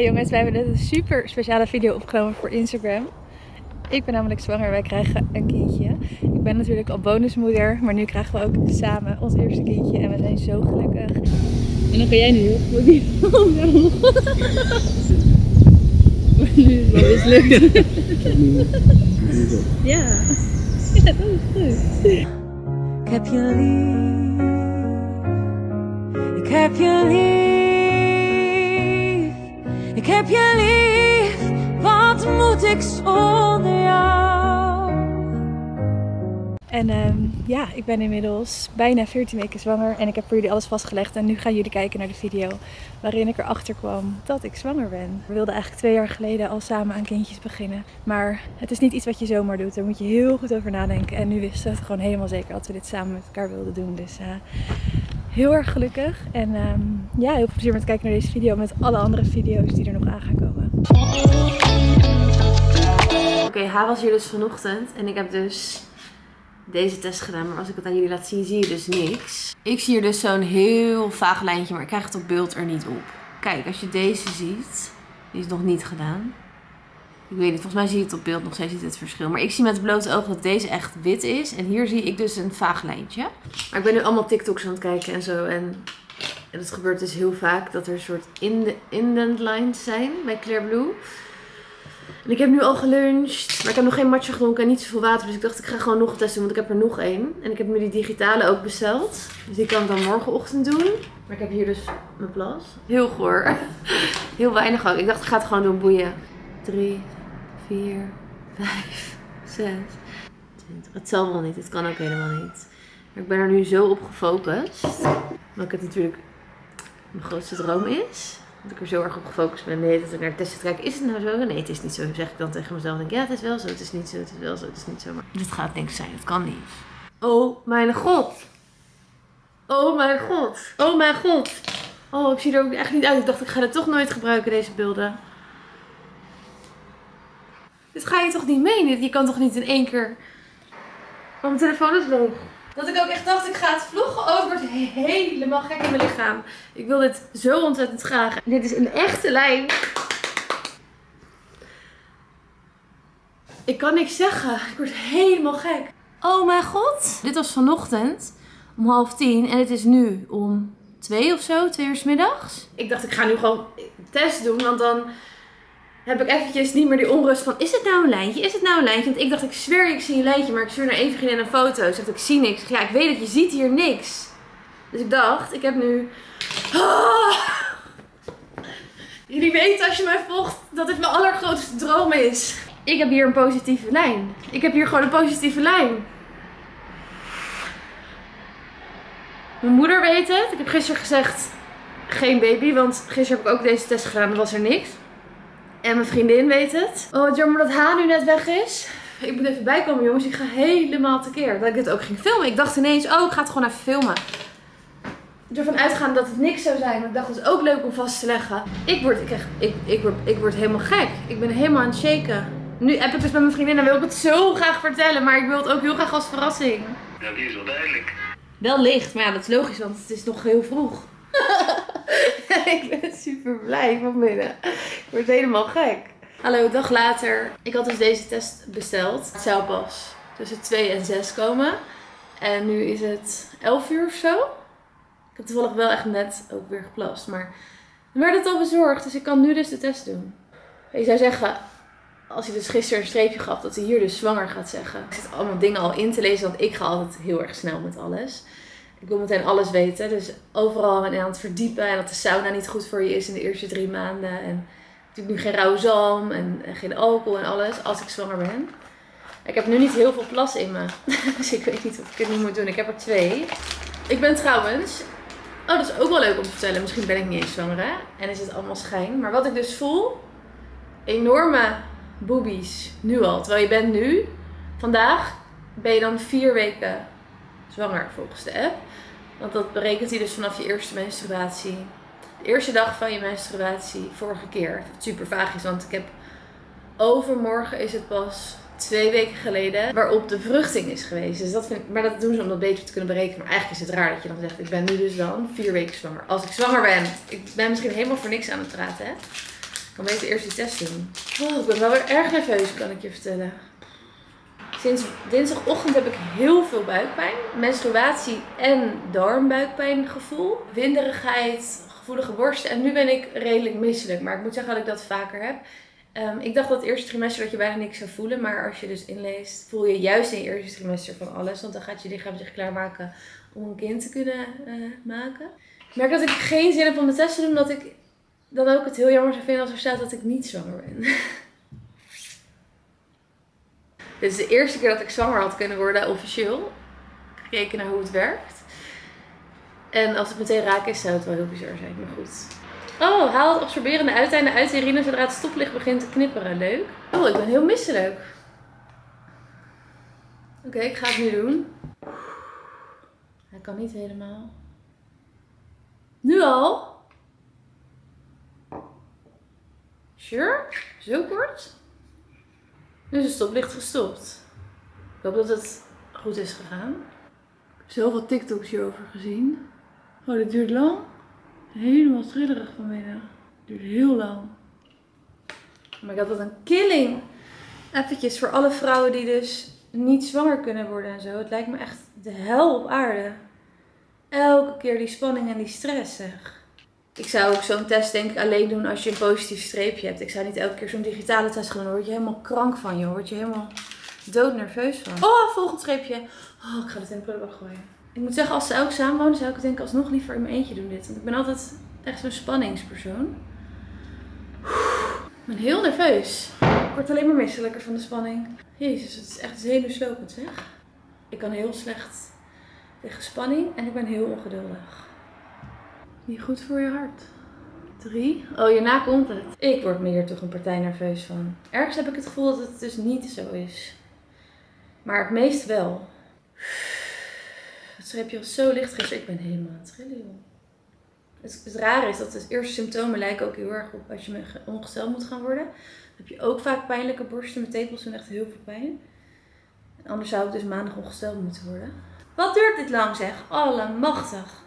Hey jongens, wij hebben net een super speciale video opgenomen voor Instagram. Ik ben namelijk zwanger, wij krijgen een kindje. Ik ben natuurlijk al bonusmoeder, maar nu krijgen we ook samen ons eerste kindje en we zijn zo gelukkig. En dan ga jij nu op. Nu is het wel mislukt. Ja, dat is goed. Ik heb je lief. Ik heb je lief. Ik heb je lief. Wat moet ik zonder jou? En ja, ik ben inmiddels bijna 14 weken zwanger en ik heb voor jullie alles vastgelegd. En nu gaan jullie kijken naar de video waarin ik erachter kwam dat ik zwanger ben. We wilden eigenlijk 2 jaar geleden al samen aan kindjes beginnen. Maar het is niet iets wat je zomaar doet. Daar moet je heel goed over nadenken. En nu wisten we het gewoon helemaal zeker dat we dit samen met elkaar wilden doen. Dus heel erg gelukkig. En ja, heel veel plezier met kijken naar deze video. Met alle andere video's die er nog aan gaan komen. Oké, H was hier dus vanochtend en ik heb dus deze test gedaan, maar als ik het aan jullie laat zien, zie je dus niks. Ik zie hier dus zo'n heel vaag lijntje, maar ik krijg het op beeld er niet op. Kijk, als je deze ziet, die is nog niet gedaan. Ik weet niet, volgens mij zie je het op beeld nog steeds niet het verschil. Maar ik zie met blote ogen dat deze echt wit is en hier zie ik dus een vaag lijntje. Maar ik ben nu allemaal TikToks aan het kijken en zo en het gebeurt dus heel vaak dat er een soort indent lines zijn bij Clear Blue. En ik heb nu al geluncht, maar ik heb nog geen matcha gedronken en niet zoveel water. Dus ik dacht, ik ga gewoon nog een test doen, want ik heb er nog één. En ik heb nu die digitale ook besteld. Dus die kan ik dan morgenochtend doen. Maar ik heb hier dus mijn plas. Heel goor. Heel weinig ook. Ik dacht, ik ga het gewoon doen, boeien. 3, 4, 5, 6, 20. Het zal wel niet, het kan ook helemaal niet. Maar ik ben er nu zo op gefocust. Omdat het natuurlijk mijn grootste droom is. Dat ik er zo erg op gefocust ben. Nee, dat ik naar de test kijk. Is het nou zo? Nee, het is niet zo. Zeg ik dan tegen mezelf. Denk ik, ja, het is wel zo. Het is niet zo. Het is wel zo. Het is niet zo. Maar dit gaat niks zijn. Het kan niet. Oh mijn god. Oh mijn god. Oh mijn god. Oh, ik zie er ook echt niet uit. Ik dacht, ik ga het toch nooit gebruiken, deze beelden. Dit ga je toch niet menen? Je kan toch niet in één keer... Oh, mijn telefoon is leeg. Dat ik ook echt dacht, ik ga het vloggen over het helemaal gek in mijn lichaam. Ik wil dit zo ontzettend graag. Dit is een echte lijn. Ik kan niks zeggen. Ik word helemaal gek. Oh mijn god. Dit was vanochtend om 9:30 en het is nu om 2 of zo, 2 uur 's middags. Ik dacht, ik ga nu gewoon een test doen, want dan... heb ik eventjes niet meer die onrust van, is het nou een lijntje? Is het nou een lijntje? Want ik dacht, ik zweer, ik zie een lijntje, maar ik stuur naar even geen en een foto. Ze zegt, ik zie niks. Ik zeg, ja, ik weet het, je ziet hier niks. Dus ik dacht, ik heb nu... Oh! Jullie weten als je mij volgt dat dit mijn allergrootste droom is. Ik heb hier een positieve lijn. Ik heb hier gewoon een positieve lijn. Mijn moeder weet het. Ik heb gisteren gezegd, geen baby, want gisteren heb ik ook deze test gedaan en was er niks. En mijn vriendin weet het. Oh, het jammer dat H nu net weg is. Ik moet even bijkomen, jongens. Ik ga helemaal tekeer. Dat ik dit ook ging filmen. Ik dacht ineens, oh, ik ga het gewoon even filmen. Ervan uitgaan dat het niks zou zijn. Ik dacht, het is ook leuk om vast te leggen. Ik word helemaal gek. Ik ben helemaal aan het shaken. Nu heb ik dus met mijn vriendin en wil ik het zo graag vertellen. Maar ik wil het ook heel graag als verrassing. Nou, die is wel duidelijk. Wel licht, maar ja, dat is logisch, want het is nog heel vroeg. Ik ben super blij van binnen. Ik word helemaal gek. Hallo, een dag later. Ik had dus deze test besteld. Het zou pas tussen 2 en 6 komen. En nu is het 11 uur of zo. Ik heb toevallig wel echt net ook weer geplast. Maar dan werd het al bezorgd. Dus ik kan nu dus de test doen. Ik zou zeggen, als hij dus gisteren een streepje gaf, dat hij hier dus zwanger gaat zeggen. Ik zit allemaal dingen al in te lezen, want ik ga altijd heel erg snel met alles. Ik wil meteen alles weten, dus overal ben ik aan het verdiepen en dat de sauna niet goed voor je is in de eerste 3 maanden. En natuurlijk nu geen rauwe zalm en geen alcohol en alles, als ik zwanger ben. Ik heb nu niet heel veel plas in me, dus ik weet niet wat ik het nu moet doen. Ik heb er 2. Ik ben trouwens, oh dat is ook wel leuk om te vertellen, misschien ben ik niet eens zwanger hè? En is het allemaal schijn. Maar wat ik dus voel, enorme boobies nu al. Terwijl je bent nu, vandaag ben je dan 4 weken zwanger volgens de app. Want dat berekent hij dus vanaf je eerste menstruatie. De eerste dag van je menstruatie vorige keer. Wat super vaag is, want ik heb overmorgen is het pas 2 weken geleden waarop de bevruchting is geweest. Dus dat vind ik, maar dat doen ze om dat beter te kunnen berekenen. Maar eigenlijk is het raar dat je dan zegt, ik ben nu dus dan 4 weken zwanger. Als ik zwanger ben. Ik ben misschien helemaal voor niks aan het praten hè. Ik Gaan we even eerst die test doen. Oh, ik ben wel weer erg nerveus, kan ik je vertellen. Sinds dinsdagochtend heb ik heel veel buikpijn. Menstruatie en darmbuikpijngevoel. Winderigheid, gevoelige borsten. En nu ben ik redelijk misselijk. Maar ik moet zeggen dat ik dat vaker heb. Ik dacht dat het eerste trimester dat je bijna niks zou voelen. Maar als je dus inleest, voel je juist in je eerste trimester van alles. Want dan gaat je lichaam zich klaarmaken om een kind te kunnen maken. Ik merk dat ik geen zin heb om de test te doen. Omdat ik dan ook het heel jammer zou vinden als er staat dat ik niet zwanger ben. Dit is de eerste keer dat ik zwanger had kunnen worden, officieel. Gekeken naar hoe het werkt. En als het meteen raak is, zou het wel heel bizar zijn, maar goed. Oh, haal het absorberende uiteinden uit de urine zodra het stoplicht begint te knipperen. Leuk. Oh, ik ben heel misselijk. Oké, ik ga het nu doen. Hij kan niet helemaal. Nu al? Sure? Zo kort? Nu is het stoplicht gestopt. Ik hoop dat het goed is gegaan. Ik heb zoveel TikToks hierover gezien. Oh, dit duurt lang. Helemaal trillerig vanmiddag. Het duurt heel lang. Oh my god, wat een killing. Eventjes voor alle vrouwen die dus niet zwanger kunnen worden en zo. Het lijkt me echt de hel op aarde. Elke keer die spanning en die stress, zeg. Ik zou ook zo'n test denk ik alleen doen als je een positief streepje hebt. Ik zou niet elke keer zo'n digitale test gaan doen. Daar word je helemaal krank van, joh. Word je helemaal doodnerveus van. Oh, volgend streepje. Oh, ik ga dit in de prullenbak gooien. Ik moet zeggen, als ze ook samen wonen, zou ik het denk ik alsnog liever in mijn eentje doen dit. Want ik ben altijd echt zo'n spanningspersoon. Ik ben heel nerveus. Ik word alleen maar misselijker van de spanning. Jezus, het is echt zenuwslopend, zeg. Ik kan heel slecht tegen spanning en ik ben heel ongeduldig. Niet goed voor je hart. 3. Oh, hierna komt het. Ik word me hier toch een partij nerveus van. Ergens heb ik het gevoel dat het dus niet zo is. Maar het meest wel. Het streepje was zo licht gisteren. Ik ben helemaal aan het trillen, joh. Het rare is dat de eerste symptomen lijken ook heel erg op als je ongesteld moet gaan worden. Dan heb je ook vaak pijnlijke borsten. Mijn tepels doen echt heel veel pijn. Anders zou ik dus maandag ongesteld moeten worden. Wat duurt dit lang, zeg? Allemachtig.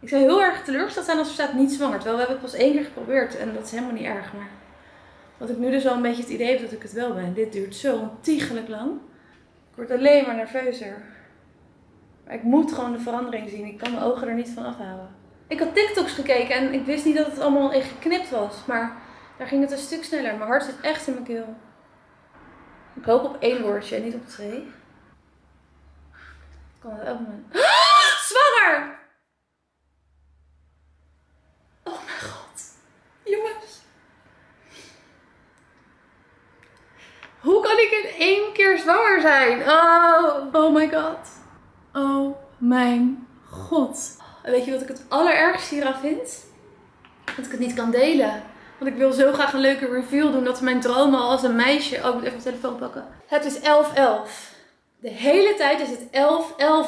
Ik zou heel erg teleurgesteld zijn als er staat niet zwanger. Terwijl we hebben het pas 1 keer geprobeerd. En dat is helemaal niet erg. Maar wat ik nu dus al een beetje het idee heb dat ik het wel ben. Dit duurt zo ontiegelijk lang. Ik word alleen maar nerveuzer. Maar ik moet gewoon de verandering zien. Ik kan mijn ogen er niet van afhouden. Ik had TikToks gekeken en ik wist niet dat het allemaal in geknipt was. Maar daar ging het een stuk sneller. Mijn hart zit echt in mijn keel. Ik hoop op 1 woordje en niet op 2. Ik kan het elk moment. Zwanger! Jongens. Hoe kan ik in 1 keer zwanger zijn? Oh my god. Oh mijn god. Weet je wat ik het allerergste hieraan vind? Dat ik het niet kan delen. Want ik wil zo graag een leuke review doen. Dat mijn dromen al als een meisje... Oh, ik moet even mijn telefoon pakken. Het is 11.11. De hele tijd is het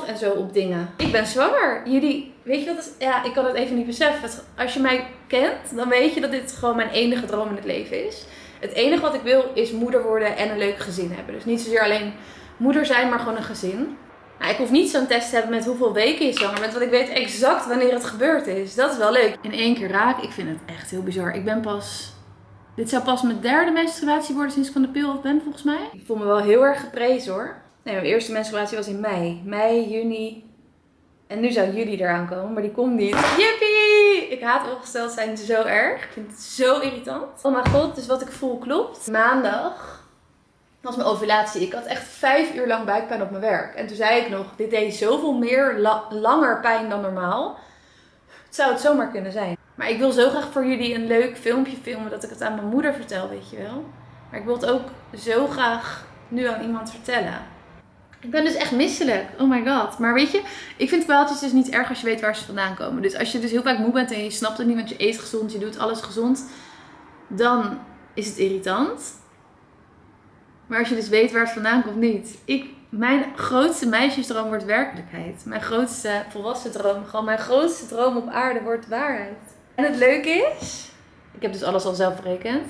11.11 en zo op dingen. Ik ben zwanger. Jullie... Weet je wat dat is? Ja, ik kan het even niet beseffen. Als je mij kent, dan weet je dat dit gewoon mijn enige droom in het leven is. Het enige wat ik wil is moeder worden en een leuk gezin hebben. Dus niet zozeer alleen moeder zijn, maar gewoon een gezin. Nou, ik hoef niet zo'n test te hebben met hoeveel weken je zwanger bent. Want ik weet exact wanneer het gebeurd is. Dat is wel leuk. In 1 keer raak. Ik vind het echt heel bizar. Ik ben pas... Dit zou pas mijn 3e menstruatie worden sinds ik van de pil af ben, volgens mij. Ik voel me wel heel erg geprezen, hoor. Nee, mijn eerste menstruatie was in mei. Mei, juni... En nu zou jullie eraan komen, maar die komt niet. Jippie! Ik haat ongesteld zijn zo erg. Ik vind het zo irritant. Oh mijn god, dus wat ik voel klopt. Maandag was mijn ovulatie. Ik had echt 5 uur lang buikpijn op mijn werk. En toen zei ik nog, dit deed zoveel meer, langer pijn dan normaal. Het zou het zomaar kunnen zijn. Maar ik wil zo graag voor jullie een leuk filmpje filmen dat ik het aan mijn moeder vertel, weet je wel. Maar ik wil het ook zo graag nu aan iemand vertellen. Ik ben dus echt misselijk. Oh my god. Maar weet je, ik vind kwaaltjes dus niet erg als je weet waar ze vandaan komen. Dus als je dus heel vaak moe bent en je snapt het niet, want je eet gezond, je doet alles gezond, dan is het irritant. Maar als je dus weet waar het vandaan komt, niet. Mijn grootste meisjesdroom wordt werkelijkheid. Mijn grootste volwassen droom, gewoon mijn grootste droom op aarde wordt waarheid. En het leuke is, ik heb dus alles al zelf berekend.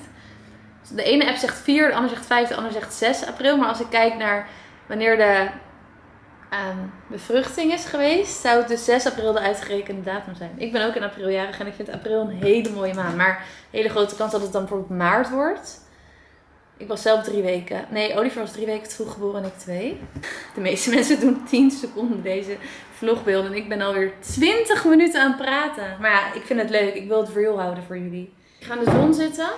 De ene app zegt 4, de ander zegt 5, de ander zegt 6 april. Maar als ik kijk naar... Wanneer de bevruchting is geweest, zou het dus 6 april de uitgerekende datum zijn. Ik ben ook in april jarig en ik vind april een hele mooie maand. Maar een hele grote kans dat het dan bijvoorbeeld maart wordt. Ik was zelf 3 weken. Nee, Oliver was 3 weken te vroeg geboren en ik 2. De meeste mensen doen 10 seconden deze vlogbeelden. En ik ben alweer 20 minuten aan het praten. Maar ja, ik vind het leuk. Ik wil het real houden voor jullie. Ik ga in de zon zitten.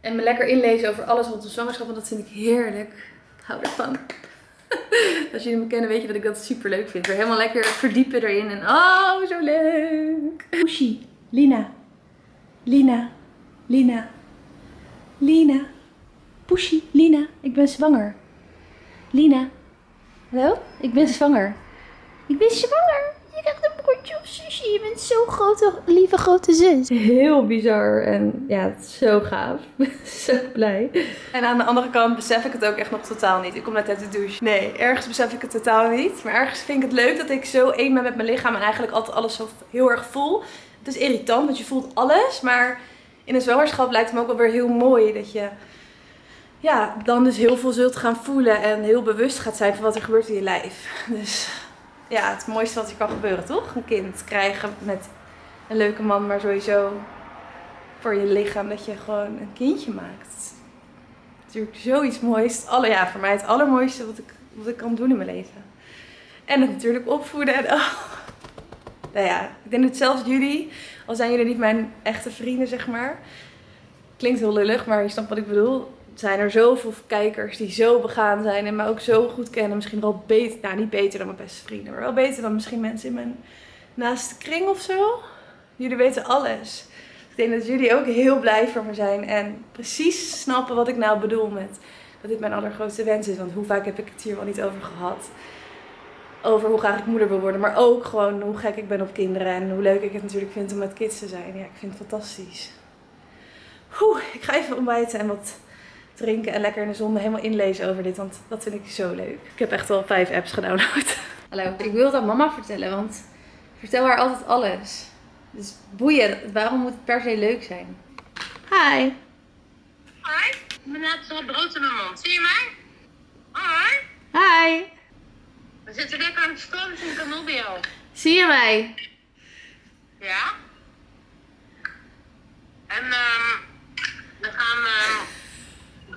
En me lekker inlezen over alles rond de zwangerschap. Want dat vind ik heerlijk. Ik hou ervan. Als jullie me kennen, weet je dat ik dat super leuk vind. Weer helemaal lekker verdiepen erin. En oh, zo leuk. Oeshi. Lina. Lina. Lina. Lina. Poesje, Lina, ik ben zwanger. Lina, hallo? Ik ben zwanger. Ik ben zwanger. Je krijgt een broertje op sushi. Je bent zo'n grote, lieve grote zus. Heel bizar en ja, het is zo gaaf. Zo blij. En aan de andere kant besef ik het ook echt nog totaal niet. Ik kom net uit de douche. Nee, ergens besef ik het totaal niet. Maar ergens vind ik het leuk dat ik zo één ben met mijn lichaam en eigenlijk altijd alles zo heel erg voel. Het is irritant, want je voelt alles. Maar in een zwangerschap lijkt het me ook wel weer heel mooi dat je... ja, dan dus heel veel zult gaan voelen en heel bewust gaat zijn van wat er gebeurt in je lijf. Dus ja, het mooiste wat er kan gebeuren, toch? Een kind krijgen met een leuke man, maar sowieso voor je lichaam dat je gewoon een kindje maakt. Natuurlijk zoiets moois. Ja, voor mij het allermooiste wat ik kan doen in mijn leven. En het natuurlijk opvoeden en oh. Nou ja, ik denk dat zelfs jullie, al zijn jullie niet mijn echte vrienden, zeg maar. Klinkt heel lullig, maar je snapt wat ik bedoel. Zijn er zoveel kijkers die zo begaan zijn en me ook zo goed kennen. Misschien wel beter, nou niet beter dan mijn beste vrienden, maar wel beter dan misschien mensen in mijn naaste kring of zo. Jullie weten alles. Ik denk dat jullie ook heel blij voor me zijn en precies snappen wat ik nou bedoel met dat dit mijn allergrootste wens is. Want hoe vaak heb ik het hier wel niet over gehad. Over hoe graag ik moeder wil worden, maar ook gewoon hoe gek ik ben op kinderen en hoe leuk ik het natuurlijk vind om met kids te zijn. Ja, ik vind het fantastisch. Ik ga even ontbijten en wat... drinken en lekker in de zon helemaal inlezen over dit, want dat vind ik zo leuk. Ik heb echt al 5 apps gedownload. Hallo, ik wil het aan mama vertellen, want ik vertel haar altijd alles. Dus boeien, waarom moet het per se leuk zijn? Hi. Hi, ik ben net zo brood in mijn mond. Zie je mij? Hoi. Hi. We zitten lekker aan het strand in Cannobio. Zie je mij? Ja. En we gaan...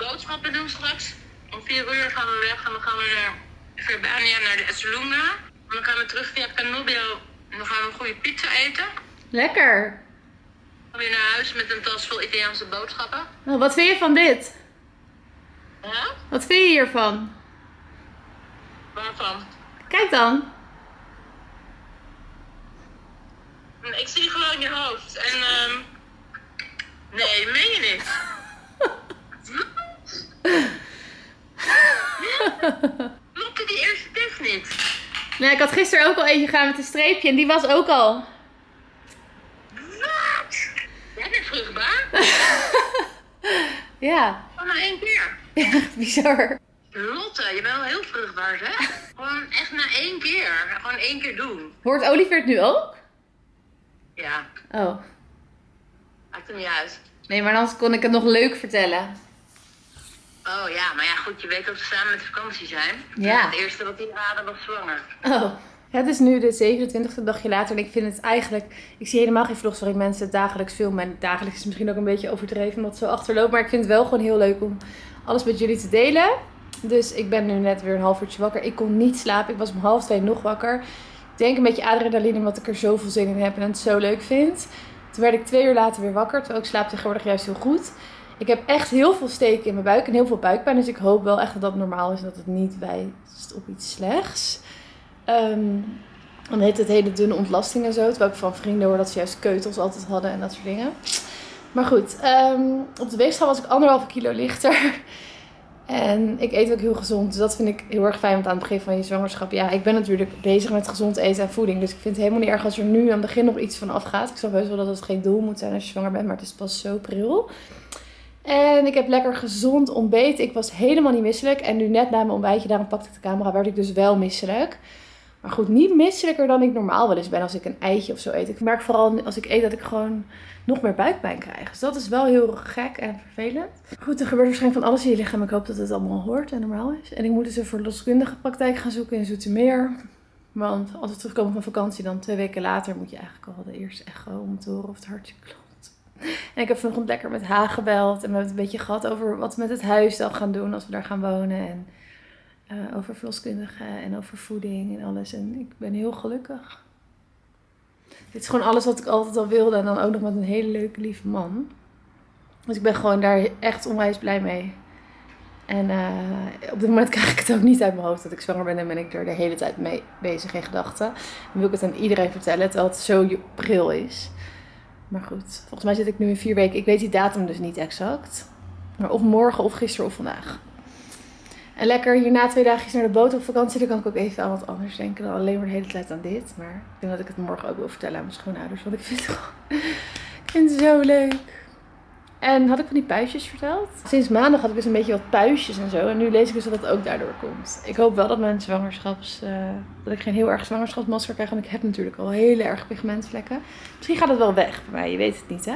boodschappen doen straks. Om 4 uur gaan we weg en dan gaan we naar Verbania, naar de Esselunga. En dan gaan we terug via Cannobio en dan gaan we een goede pizza eten. Lekker! Dan gaan we weer naar huis met een tas vol Italiaanse boodschappen. Nou, wat vind je van dit? Huh? Wat vind je hiervan? Waarvan? Kijk dan! Ik zie gewoon je hoofd en nee, meen je niet? Klopte die eerste test niet? Nee, ik had gisteren ook al eentje gaan met een streepje en die was ook al. Wat? Jij bent vruchtbaar? Ja. Van maar 1 keer. Ja, bizar. Lotte, je bent wel heel vruchtbaar, hè? Gewoon echt na 1 keer. Gewoon 1 keer doen. Hoort Oliver het nu ook? Ja. Oh. Maakt hem niet uit. Nee, maar anders kon ik het nog leuk vertellen. Oh ja, maar ja goed, je weet dat we samen met de vakantie zijn. Ja. Het eerste wat die raden was zwanger. Oh, het is nu de 27e dagje later en ik vind het eigenlijk... Ik zie helemaal geen vlogs waarin mensen het dagelijks filmen. En dagelijks is misschien ook een beetje overdreven omdat het zo achterloopt. Maar ik vind het wel gewoon heel leuk om alles met jullie te delen. Dus ik ben nu net weer een half uurtje wakker. Ik kon niet slapen, ik was om 1:30 nog wakker. Ik denk een beetje adrenaline omdat ik er zoveel zin in heb en het zo leuk vind. Toen werd ik 2 uur later weer wakker, terwijl ik slaap tegenwoordig juist heel goed. Ik heb echt heel veel steken in mijn buik en heel veel buikpijn. Dus ik hoop wel echt dat dat normaal is en dat het niet wijst op iets slechts. Dan heet het hele dunne ontlasting en zo. Terwijl ik van vrienden hoor dat ze juist keutels altijd hadden en dat soort dingen. Maar goed, op de weegschaal was ik 1,5 kilo lichter. En ik eet ook heel gezond. Dus dat vind ik heel erg fijn. Want aan het begin van je zwangerschap, ja, ik ben natuurlijk bezig met gezond eten en voeding. Dus ik vind het helemaal niet erg als er nu aan het begin nog iets van afgaat. Ik snap heus wel dat het geen doel moet zijn als je zwanger bent. Maar het is pas zo pril. En ik heb lekker gezond ontbeten. Ik was helemaal niet misselijk. En nu net na mijn ontbijtje, daarom pakte ik de camera, werd ik dus wel misselijk. Maar goed, niet misselijker dan ik normaal wel eens ben als ik een eitje of zo eet. Ik merk vooral als ik eet dat ik gewoon nog meer buikpijn krijg. Dus dat is wel heel gek en vervelend. Goed, er gebeurt waarschijnlijk van alles in je lichaam. Ik hoop dat het allemaal hoort en normaal is. En ik moet dus een verloskundige praktijk gaan zoeken in Zoetermeer. Want als we terugkomen van vakantie, dan 2 weken later moet je eigenlijk al de eerste echo om te horen of het hartje klopt. En ik heb vanochtend lekker met haar gebeld. En we hebben het een beetje gehad over wat we met het huis dan gaan doen als we daar gaan wonen. En over verloskundigen en over voeding en alles. En ik ben heel gelukkig. Dit is gewoon alles wat ik altijd al wilde. En dan ook nog met een hele leuke, lieve man. Dus ik ben gewoon daar echt onwijs blij mee. En op dit moment krijg ik het ook niet uit mijn hoofd dat ik zwanger ben. En ben ik er de hele tijd mee bezig in gedachten. En wil ik het aan iedereen vertellen, terwijl het zo pril is. Maar goed, volgens mij zit ik nu in 4 weken. Ik weet die datum dus niet exact. Maar of morgen, of gisteren, of vandaag. En lekker hierna 2 dagjes naar de boot op vakantie. Dan kan ik ook even aan wat anders denken dan alleen maar de hele tijd aan dit. Maar ik denk dat ik het morgen ook wil vertellen aan mijn schoonouders. Want ik vind het gewoon ik vind het zo leuk. En had ik van die puistjes verteld? Sinds maandag had ik dus een beetje wat puistjes en zo. En nu lees ik dus dat het ook daardoor komt. Ik hoop wel dat mijn dat ik geen heel erg zwangerschapsmasker krijg. Want ik heb natuurlijk al heel erg pigmentvlekken. Misschien gaat het wel weg bij mij. Je weet het niet, hè?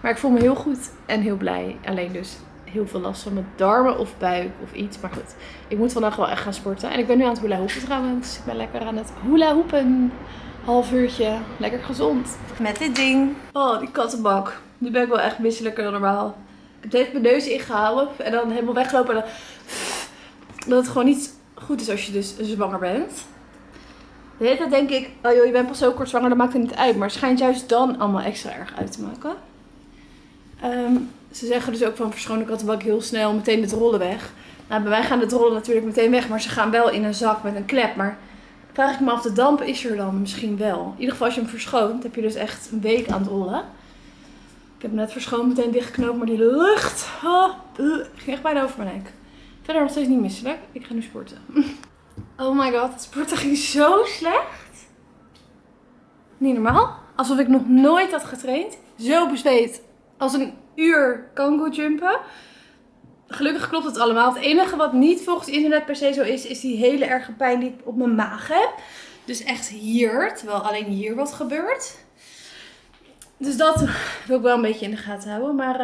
Maar ik voel me heel goed en heel blij. Alleen dus heel veel last van mijn darmen of buik of iets. Maar goed, ik moet vandaag wel echt gaan sporten. En ik ben nu aan het hula hoepen trouwens. Ik ben lekker aan het hula hoepen. Half uurtje. Lekker gezond. Met dit ding. Oh, die kattenbak. Nu ben ik wel echt misselijker dan normaal. Ik heb even mijn neus ingehouden en dan helemaal weglopen. En dan... Dat het gewoon niet goed is als je dus zwanger bent. De hele tijd denk ik, oh joh, je bent pas zo kort zwanger, dat maakt het niet uit. Maar het schijnt juist dan allemaal extra erg uit te maken. Ze zeggen dus ook van verschoon de kattenbak heel snel, meteen met rollen weg. Nou, bij mij gaan de rollen natuurlijk meteen weg, maar ze gaan wel in een zak met een klep. Maar vraag ik me af, de damp is er dan misschien wel. In ieder geval als je hem verschoont, heb je dus echt een week aan het rollen. Ik heb hem net verschoond, meteen dichtgeknoopt, maar die lucht ging echt bijna over mijn nek. Verder nog steeds niet misselijk. Ik ga nu sporten. Oh my god, het sporten ging zo slecht. Niet normaal. Alsof ik nog nooit had getraind. Zo bezweet. Als een uur kango jumpen. Gelukkig klopt het allemaal. Het enige wat niet volgens internet per se zo is, is die hele erge pijn die ik op mijn maag heb. Dus echt hier, terwijl alleen hier wat gebeurt. Dus dat wil ik wel een beetje in de gaten houden. Maar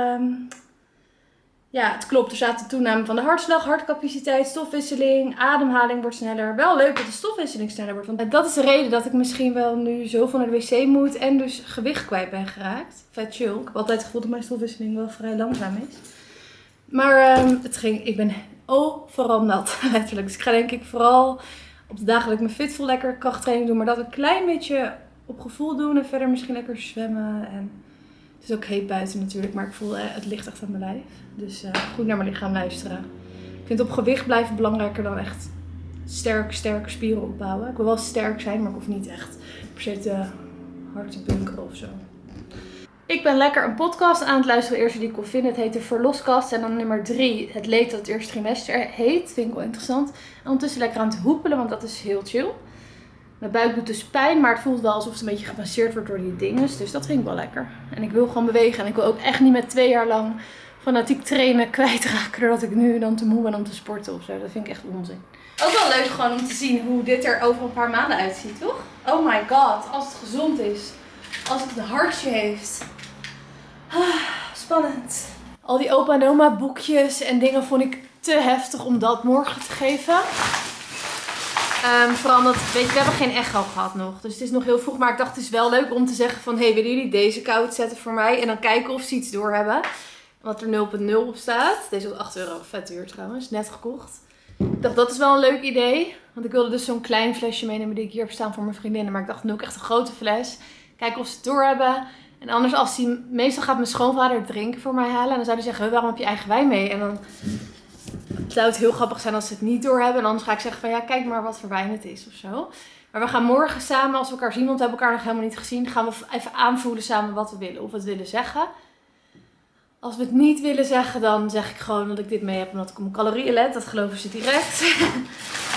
ja, het klopt. Er staat de toename van de hartslag, hartcapaciteit, stofwisseling, ademhaling wordt sneller. Wel leuk dat de stofwisseling sneller wordt. Want dat is de reden dat ik misschien wel nu zoveel naar de wc moet en dus gewicht kwijt ben geraakt. Vet chill. Ik heb altijd het gevoel dat mijn stofwisseling wel vrij langzaam is. Maar ik ben overal nat, letterlijk. Dus ik ga denk ik vooral op de dagen dat ik me fit voel lekker krachttraining doen. Maar dat een klein beetje... op gevoel doen en verder misschien lekker zwemmen. En het is ook heet buiten natuurlijk, maar ik voel het ligt echt aan mijn lijf. Dus goed naar mijn lichaam luisteren. Ik vind op gewicht blijven belangrijker dan echt sterke spieren opbouwen. Ik wil wel sterk zijn, maar ik hoef niet echt per se te hard te bunkeren of zo. Ik ben lekker een podcast aan het luisteren. Eerst die ik kon vinden. Het heet De Verloskast. En dan nummer 3. Het leed dat het eerste trimester heet. Vind ik wel interessant. En ondertussen lekker aan het hoepelen, want dat is heel chill. Mijn buik doet dus pijn, maar het voelt wel alsof het een beetje gemasseerd wordt door die dinges. Dus dat vind ik wel lekker. En ik wil gewoon bewegen. En ik wil ook echt niet met 2 jaar lang fanatiek trainen kwijtraken. Doordat ik nu dan te moe ben om te sporten of zo. Dat vind ik echt onzin. Ook wel leuk gewoon om te zien hoe dit er over een paar maanden uitziet, toch? Oh my god, als het gezond is. Als het een hartje heeft. Ah, spannend. Al die opa en oma boekjes en dingen vond ik te heftig om dat morgen te geven. Vooral omdat, weet je, we hebben geen echo gehad nog. Dus het is nog heel vroeg. Maar ik dacht, het is wel leuk om te zeggen van... Hey, willen jullie deze koud zetten voor mij? En dan kijken of ze iets doorhebben. Wat er 0,0 op staat. Deze was €8, vet duur trouwens. Net gekocht. Ik dacht, dat is wel een leuk idee. Want ik wilde dus zo'n klein flesje meenemen die ik hier heb staan voor mijn vriendinnen. Maar ik dacht, nu ook echt een grote fles. Kijken of ze het doorhebben. En anders, als die... Meestal gaat mijn schoonvader het drinken voor mij halen. En dan zou hij zeggen, waarom heb je eigen wijn mee? En dan... Het zou het heel grappig zijn als ze het niet doorhebben. En anders ga ik zeggen van ja, kijk maar wat voor wijn het is of zo. Maar we gaan morgen samen, als we elkaar zien, want we hebben elkaar nog helemaal niet gezien, gaan we even aanvoelen samen wat we willen. Of we het willen zeggen. Als we het niet willen zeggen, dan zeg ik gewoon dat ik dit mee heb omdat ik op mijn calorieën let. Dat geloven ze direct.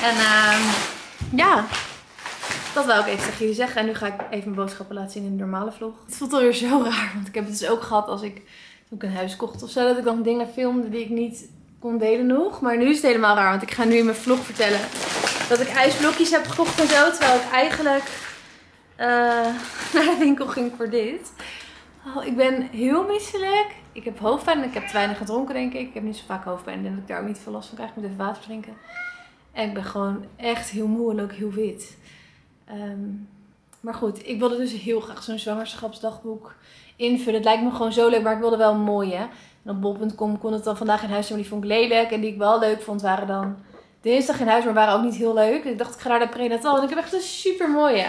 En ja, dat wou ik even tegen jullie zeggen. En nu ga ik even mijn boodschappen laten zien in de normale vlog. Het voelt alweer zo raar, want ik heb het dus ook gehad als ik een huis kocht of zo. Dat ik dan dingen filmde die ik niet... kon delen nog. Maar nu is het helemaal raar. Want ik ga nu in mijn vlog vertellen Dat ik ijsblokjes heb gekocht en zo. Terwijl ik eigenlijk naar de winkel ging voor dit. Oh, ik ben heel misselijk. Ik heb hoofdpijn en ik heb te weinig gedronken, denk ik. Ik heb niet zo vaak hoofdpijn en denk dat ik daar ook niet veel last van krijg. Ik moet even water drinken. En ik ben gewoon echt heel moe en ook heel wit. Maar goed, ik wilde dus heel graag zo'n zwangerschapsdagboek invullen. Het lijkt me gewoon zo leuk, maar ik wilde wel een mooie. En op bol.com kon het dan vandaag in huis zijn, maar die vond ik lelijk. En die ik wel leuk vond waren dan dinsdag in huis, maar waren ook niet heel leuk. En ik dacht, ik ga naar de Prénatal. En ik heb echt een super mooie.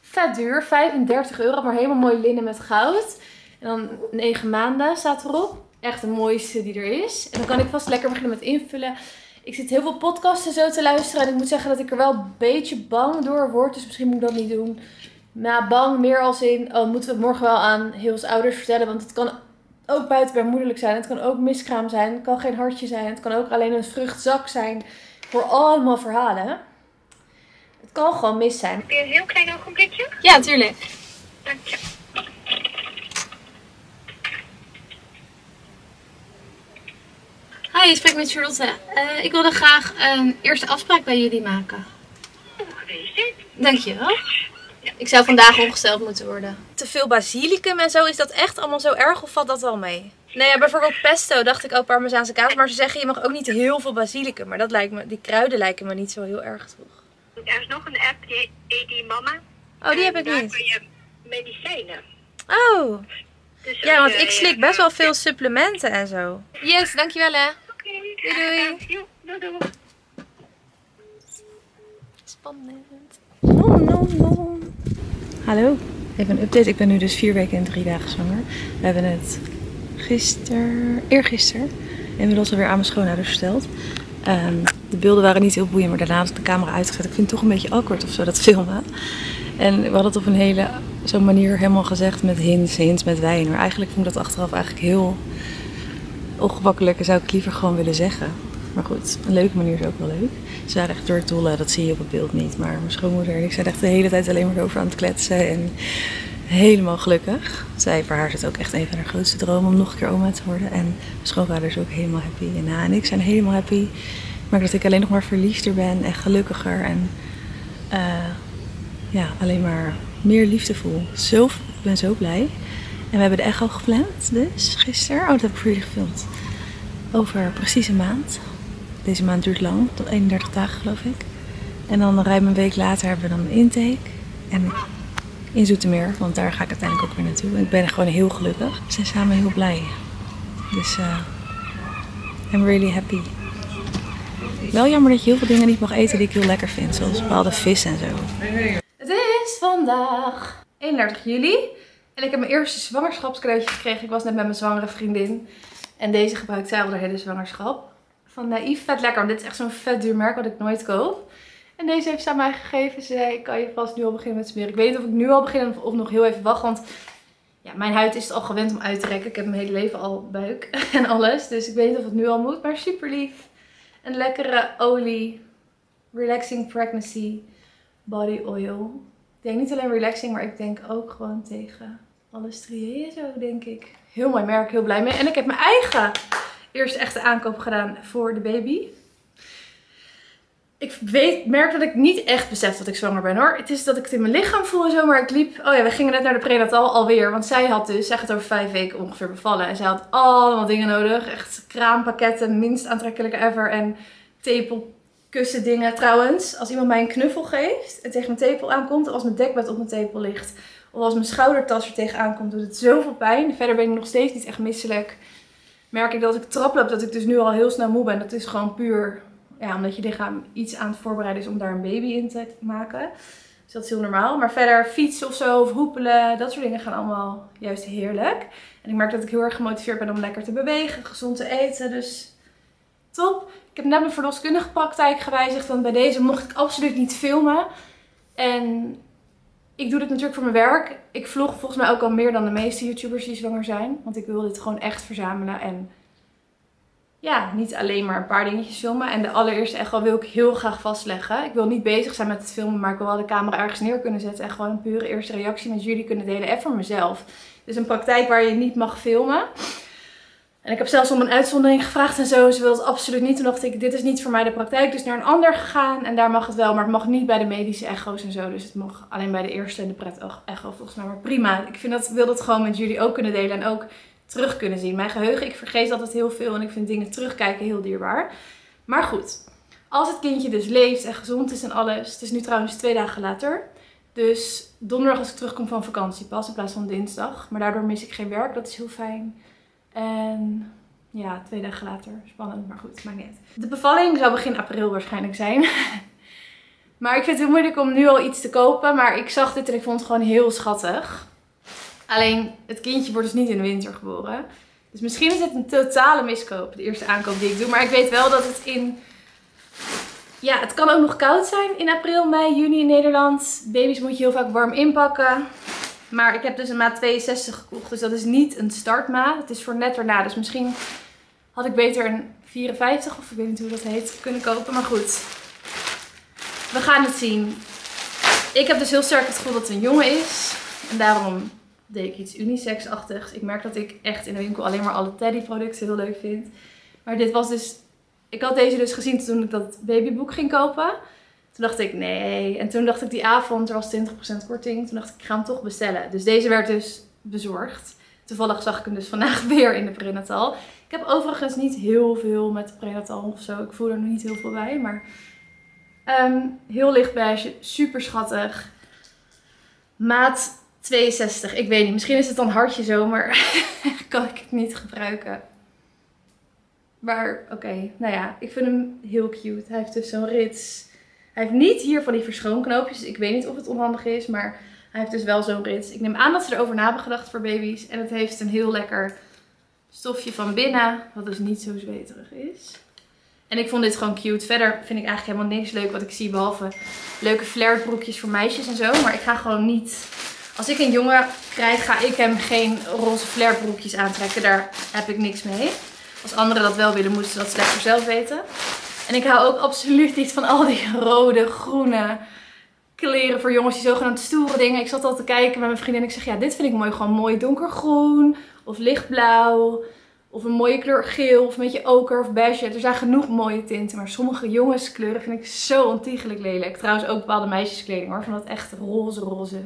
Vet duur, €35, maar helemaal mooi linnen met goud. En dan 9 maanden staat erop. Echt de mooiste die er is. En dan kan ik vast lekker beginnen met invullen. Ik zit heel veel podcasts en zo te luisteren. En ik moet zeggen dat ik er wel een beetje bang door word. Dus misschien moet ik dat niet doen. Maar bang meer als in, oh, moeten we het morgen wel aan heel veel ouders vertellen. Want het kan ook buitenbeermoederlijk zijn. Het kan ook miskraam zijn. Het kan geen hartje zijn. Het kan ook alleen een vruchtzak zijn. Voor allemaal verhalen. Het kan gewoon mis zijn. Heb je een heel klein ogenblikje? Ja, tuurlijk. Dank je. Hi, ik spreek met Charlotte. Ik wilde graag een eerste afspraak bij jullie maken. Ongewezen. Dankjewel. Ik zou vandaag ongesteld moeten worden. Te veel basilicum en zo, is dat echt allemaal zo erg of valt dat wel mee? Nou ja, bijvoorbeeld pesto dacht ik ook parmezaanse kaas. Maar ze zeggen je mag ook niet heel veel basilicum. Maar dat lijkt me, die kruiden lijken me niet zo heel erg toch. Er is nog een app, die heet die Mama. Oh, die heb ik niet. Daar kun je medicijnen. Oh. Dus ja, want ik slik best wel veel supplementen en zo. Yes, dankjewel hè. Doei doei. Spannend. Nom nom nom. Hallo, even een update. Ik ben nu dus 4 weken en 3 dagen zwanger. We hebben het eergisteren inmiddels alweer aan mijn schoonouders verteld. De beelden waren niet heel boeiend, maar daarna had ik de camera uitgezet. Ik vind het toch een beetje awkward of zo, dat filmen. En we hadden het op een hele zo'n manier helemaal gezegd met hints met wijn. Maar eigenlijk vond ik dat achteraf eigenlijk heel ongemakkelijk en zou ik liever gewoon willen zeggen. Maar goed, een leuke manier is ook wel leuk. Ze waren echt door het dolle, dat zie je op het beeld niet. Maar mijn schoonmoeder en ik zijn echt de hele tijd alleen maar over aan het kletsen. En helemaal gelukkig. Zij, voor haar is het ook echt een van haar grootste dromen om nog een keer oma te worden. En mijn schoonvader is ook helemaal happy. En Ha en ik zijn helemaal happy. Ik merk dat ik alleen nog maar verliefder ben en gelukkiger. En ja, alleen maar meer liefde voel. Ik ben zo blij. En we hebben de echo gepland, dus gisteren. Oh, dat heb ik voor jullie gefilmd. Over precies een maand. Deze maand duurt lang, tot 31 dagen geloof ik. En dan ruim een week later hebben we dan een intake. En in Zoetermeer, want daar ga ik uiteindelijk ook weer naartoe. Ik ben gewoon heel gelukkig. We zijn samen heel blij. Dus I'm really happy. Wel jammer dat je heel veel dingen niet mag eten die ik heel lekker vind. Zoals bepaalde vis en zo. Het is vandaag 31 juli. En ik heb mijn eerste zwangerschapskruidje gekregen. Ik was net met mijn zwangere vriendin. En deze gebruikt zij al de hele zwangerschap. Van Naïf, vet lekker. Want dit is echt zo'n vet duur merk wat ik nooit koop. En deze heeft ze aan mij gegeven. Ze zei, kan je vast nu al beginnen met smeren. Ik weet niet of ik nu al begin of nog heel even wacht. Want ja, mijn huid is het al gewend om uit te rekken. Ik heb mijn hele leven al buik en alles. Dus ik weet niet of het nu al moet. Maar super lief. Een lekkere olie. Relaxing Pregnancy Body Oil. Ik denk niet alleen relaxing, maar ik denk ook gewoon tegen alle striën zo, denk ik. Heel mooi merk, heel blij mee. En ik heb mijn eigen eerste echte aankoop gedaan voor de baby. Ik merk dat ik niet echt besef dat ik zwanger ben hoor. Het is dat ik het in mijn lichaam voel en zo, maar ik liep... Oh ja, we gingen net naar de Prénatal alweer, want zij gaat over 5 weken ongeveer bevallen. En zij had allemaal dingen nodig. Echt kraampakketten, minst aantrekkelijke ever en tepel. Kussen dingen. Trouwens, als iemand mij een knuffel geeft en tegen mijn tepel aankomt, of als mijn dekbed op mijn tepel ligt, of als mijn schoudertas er tegenaan komt, doet het zoveel pijn. Verder ben ik nog steeds niet echt misselijk. Merk ik dat als ik traploop, dat ik dus nu al heel snel moe ben. Dat is gewoon puur, ja, omdat je lichaam iets aan het voorbereiden is om daar een baby in te maken. Dus dat is heel normaal. Maar verder fietsen of zo, of hoepelen, dat soort dingen gaan allemaal juist heerlijk. En ik merk dat ik heel erg gemotiveerd ben om lekker te bewegen, gezond te eten, dus... Top. Ik heb net mijn verloskundige praktijk gewijzigd, want bij deze mocht ik absoluut niet filmen. En ik doe dit natuurlijk voor mijn werk. Ik vlog volgens mij ook al meer dan de meeste YouTubers die zwanger zijn. Want ik wil dit gewoon echt verzamelen en ja, niet alleen maar een paar dingetjes filmen. En de allereerste echo wil ik heel graag vastleggen. Ik wil niet bezig zijn met het filmen, maar ik wil wel de camera ergens neer kunnen zetten. En gewoon een pure eerste reactie met jullie kunnen delen en voor mezelf. Dus een praktijk waar je niet mag filmen. En ik heb zelfs om een uitzondering gevraagd en zo. Ze wilde het absoluut niet. Toen dacht ik, dit is niet voor mij de praktijk. Dus naar een ander gegaan. En daar mag het wel. Maar het mag niet bij de medische echo's en zo. Dus het mag alleen bij de eerste en de pret-echo volgens mij. Maar prima. Ik vind dat, wil dat gewoon met jullie ook kunnen delen. En ook terug kunnen zien. Mijn geheugen, ik vergeet altijd heel veel. En ik vind dingen terugkijken heel dierbaar. Maar goed. Als het kindje dus leeft en gezond is en alles. Het is nu trouwens 2 dagen later. Dus donderdag als ik terugkom van vakantie pas. In plaats van dinsdag. Maar daardoor mis ik geen werk. Dat is heel fijn. En ja, 2 dagen later. Spannend, maar goed, maakt niet uit. De bevalling zou begin april waarschijnlijk zijn. Maar ik vind het heel moeilijk om nu al iets te kopen. Maar ik zag dit en ik vond het gewoon heel schattig. Alleen, het kindje wordt dus niet in de winter geboren. Dus misschien is het een totale miskoop, de eerste aankoop die ik doe. Maar ik weet wel dat het in... Ja, het kan ook nog koud zijn in april, mei, juni in Nederland. Baby's moet je heel vaak warm inpakken. Maar ik heb dus een maat 62 gekocht, dus dat is niet een startmaat. Het is voor net erna, dus misschien had ik beter een 54, of ik weet niet hoe dat heet, kunnen kopen. Maar goed, we gaan het zien. Ik heb dus heel sterk het gevoel dat het een jongen is. En daarom deed ik iets unisex-achtigs. Ik merk dat ik echt in de winkel alleen maar alle teddyproducten heel leuk vind. Maar dit was dus... Ik had deze dus gezien toen ik dat babyboek ging kopen. Toen dacht ik, nee. En toen dacht ik die avond, er was 20% korting. Toen dacht ik, ik ga hem toch bestellen. Dus deze werd dus bezorgd. Toevallig zag ik hem dus vandaag weer in de Prénatal. Ik heb overigens niet heel veel met de Prénatal of zo. Ik voel er nog niet heel veel bij. Maar heel licht beige, super schattig. Maat 62. Ik weet niet, misschien is het dan hartje zo, maar kan ik het niet gebruiken. Maar oké, nou ja, ik vind hem heel cute. Hij heeft dus zo'n rits... Hij heeft niet hier van die verschoonknoopjes, dus ik weet niet of het onhandig is, maar hij heeft dus wel zo'n rits. Ik neem aan dat ze erover na hebben gedacht voor baby's. En het heeft een heel lekker stofje van binnen, wat dus niet zo zweterig is. En ik vond dit gewoon cute. Verder vind ik eigenlijk helemaal niks leuk wat ik zie, behalve leuke flared broekjes voor meisjes en zo. Maar ik ga gewoon niet... Als ik een jongen krijg, ga ik hem geen roze flared broekjes aantrekken. Daar heb ik niks mee. Als anderen dat wel willen, moeten ze dat slecht voor zelf weten. En ik hou ook absoluut niet van al die rode, groene kleren voor jongens, die zogenaamd stoere dingen. Ik zat al te kijken met mijn vriendin en ik zeg, ja, dit vind ik mooi. Gewoon mooi donkergroen of lichtblauw of een mooie kleur geel of een beetje oker of beige. Er zijn genoeg mooie tinten, maar sommige jongenskleuren vind ik zo ontiegelijk lelijk. Trouwens ook bepaalde meisjeskleding hoor, van dat echt roze.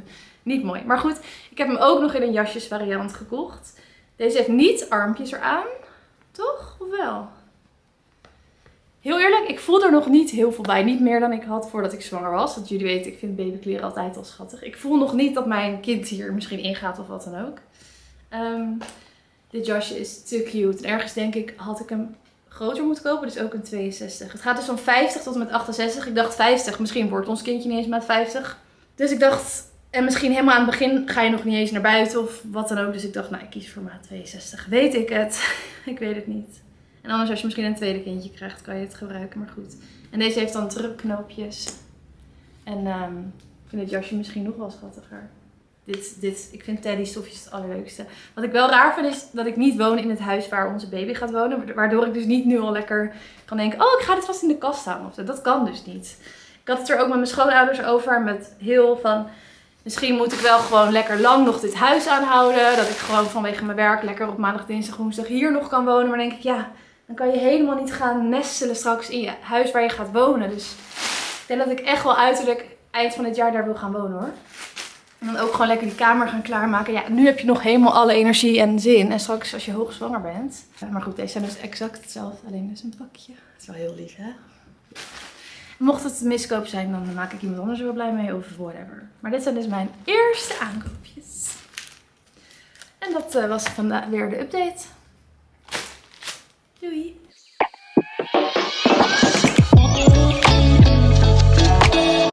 Niet mooi. Maar goed, ik heb hem ook nog in een jasjesvariant gekocht. Deze heeft niet armpjes eraan, toch? Of wel? Heel eerlijk, ik voel er nog niet heel veel bij. Niet meer dan ik had voordat ik zwanger was. Want jullie weten, ik vind babykleren altijd al schattig. Ik voel nog niet dat mijn kind hier misschien ingaat of wat dan ook. Dit jasje is te cute. En ergens denk ik, had ik hem groter moeten kopen. Dus ook een 62. Het gaat dus van 50 tot en met 68. Ik dacht 50. Misschien wordt ons kindje niet eens maat 50. Dus ik dacht... En misschien helemaal aan het begin ga je nog niet eens naar buiten of wat dan ook. Dus ik dacht, nou, ik kies voor maat 62. Weet ik het? Ik weet het niet. En anders als je misschien een tweede kindje krijgt, kan je het gebruiken. Maar goed. En deze heeft dan drukknoopjes. En ik vind dit jasje misschien nog wel schattiger. Ik vind teddy stofjes het allerleukste. Wat ik wel raar vind is dat ik niet woon in het huis waar onze baby gaat wonen. Waardoor ik dus niet nu al lekker kan denken, oh, ik ga dit vast in de kast houden. Dat kan dus niet. Ik had het er ook met mijn schoonouders over. Met heel van... Misschien moet ik wel gewoon lekker lang nog dit huis aanhouden. Dat ik gewoon vanwege mijn werk lekker op maandag, dinsdag, woensdag hier nog kan wonen. Maar dan denk ik, ja, dan kan je helemaal niet gaan nestelen straks in je huis waar je gaat wonen. Dus ik denk dat ik echt wel uiterlijk eind van het jaar daar wil gaan wonen hoor. En dan ook gewoon lekker die kamer gaan klaarmaken. Ja, nu heb je nog helemaal alle energie en zin. En straks als je hoogzwanger bent. Maar goed, deze zijn dus exact hetzelfde. Alleen dus een pakje. Dat is wel heel lief hè. Mocht het miskoop zijn, dan maak ik iemand anders wel blij mee of whatever. Maar dit zijn dus mijn eerste aankoopjes. En dat was vandaag weer de update. Doei!